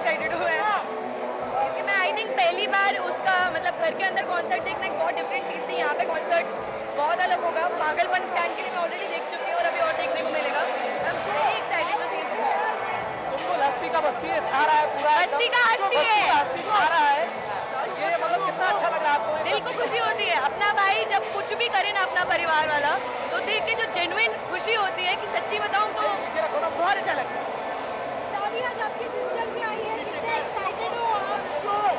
Excited हुआ है क्योंकि मैं आई थिंक पहली बार उसका मतलब घर के अंदर कॉन्सर्ट देखना एक बहुत डिफरेंट चीज़ थी। यहाँ पे कॉन्सर्ट बहुत अलग होगा। पागलपन स्टैंड के लिए मैं ऑलरेडी देख चुकी हूँ और अभी और देखने को मिलेगा। हस्ती का बस्ती है, छा रहा है पूरा, हस्ती का हस्ती है, छा रहा है। ये मतलब कितना अच्छा लग रहा है आपको? दिल को खुशी होती है। अपना भाई जब कुछ भी करे ना, अपना परिवार वाला, तो देख के जो जेन्युइन खुशी होती है कि सच्ची बताऊं तो बहुत अच्छा लगता है।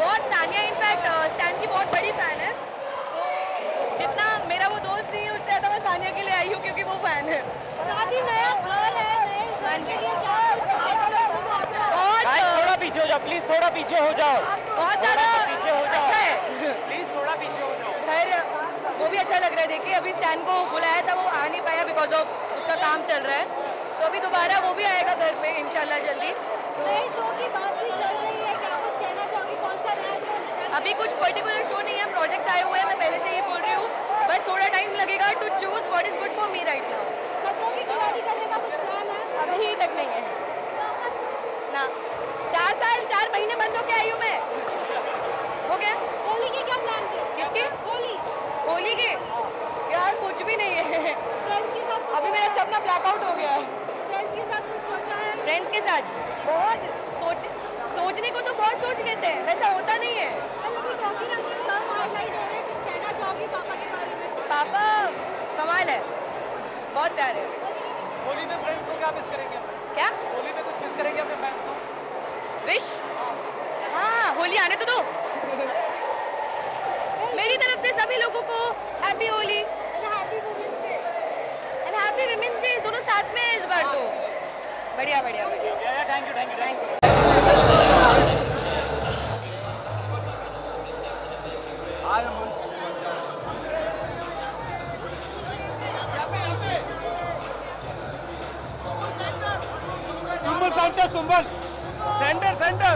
बहुत सानिया इनफैक्ट स्टैन की बहुत बड़ी फैन है, तो जितना मेरा वो दोस्त नहीं है उससे ज़्यादा मैं सानिया के लिए आई हूँ क्योंकि वो फैन है। पीछे हो जाओ प्लीज, थोड़ा पीछे हो जाओ, बहुत ज्यादा पीछे हो जाओ। अच्छा है, प्लीज थोड़ा पीछे हो जाओ। खैर वो भी अच्छा लग रहा है। देखिए अभी स्टैन को बुलाया था, वो आ नहीं पाया बिकॉज ऑफ उसका काम चल रहा है, तो अभी दोबारा वो भी आएगा घर पे इंशाल्लाह जल्दी। तो शो की बात भी चल रही है, क्या कुछ कहना चाहोगी? कौन सा नया शो? अभी कुछ पर्टिकुलर शो नहीं है, प्रोजेक्ट्स आए हुए हैं। मैं पहले से ये बोल रही हूँ, बस थोड़ा टाइम लगेगा to choose what is good for me right now. बच्चों की खिलाड़ी करने का कुछ प्लान है? अभी तक नहीं है ना। 4 साल 4 महीने बंद हो के आई हूँ मैं। हो गया। होली के क्या प्लान थे? किसके? होली। होली के यार कुछ भी नहीं है। फ्रेंड्स के साथ? अभी मेरा सपना ब्लैकआउट हो गया है। फ्रेंड्स के साथ कुछ सोचा है? फ्रेंड्स के साथ बहुत सोचने को तो बहुत सोच लेते हैं, वैसा होता नहीं है। कहना चाहोगी पापा के बारे में? पापा कमाल है, बहुत प्यार है। होली में फ्रेंड्स को क्या मिस करेंगे? क्या होली में कुछ मिस करेंगे अपने फ्रेंड्स को? विश। हाँ होली आने तो दो। मेरी तरफ से सभी लोगों को happy Holi and happy women's day, दोनों साथ में इस बार तो बढ़िया बढ़िया बढ़िया। Thank you thank you thank you. Sumbal centre centre